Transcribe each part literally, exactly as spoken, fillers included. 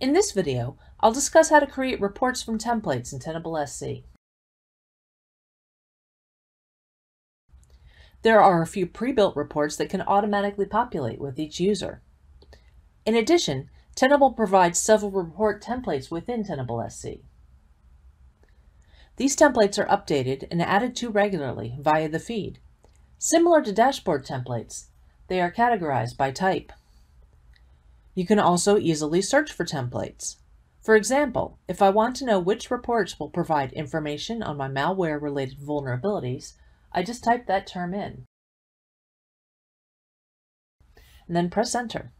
In this video, I'll discuss how to create reports from templates in Tenable dot S C. There are a few pre-built reports that can automatically populate with each user. In addition, Tenable provides several report templates within Tenable dot S C. These templates are updated and added to regularly via the feed. Similar to dashboard templates, they are categorized by type. You can also easily search for templates. For example, if I want to know which reports will provide information on my malware-related vulnerabilities, I just type that term in, and then press Enter.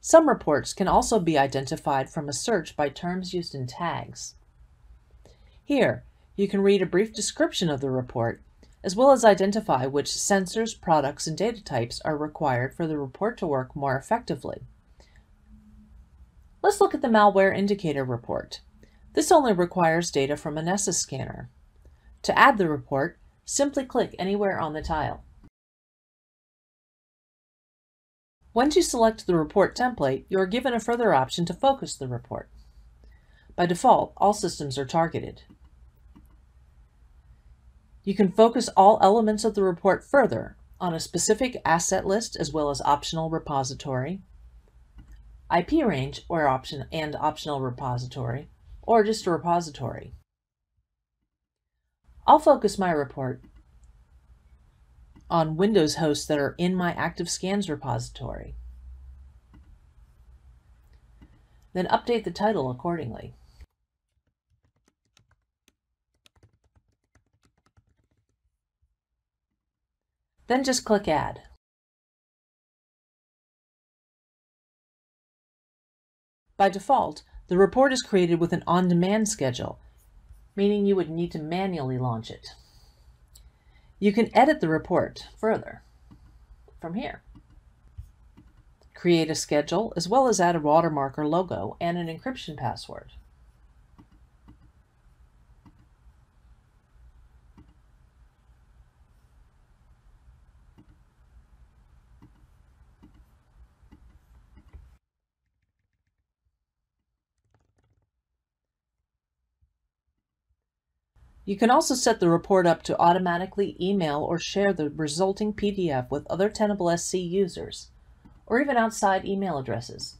Some reports can also be identified from a search by terms used in tags. Here, you can read a brief description of the report, as well as identify which sensors, products, and data types are required for the report to work more effectively. Let's look at the malware indicator report. This only requires data from a Nessus scanner. To add the report, simply click anywhere on the tile. Once you select the report template, you are given a further option to focus the report. By default, all systems are targeted. You can focus all elements of the report further on a specific asset list as well as optional repository, I P range or option and optional repository, or just a repository. I'll focus my report on Windows hosts that are in my active scans repository, then update the title accordingly. Then just click Add. By default, the report is created with an on-demand schedule, meaning you would need to manually launch it. You can edit the report further from here. Create a schedule, as well as add a watermark or logo and an encryption password. You can also set the report up to automatically email or share the resulting P D F with other Tenable dot S C users, or even outside email addresses.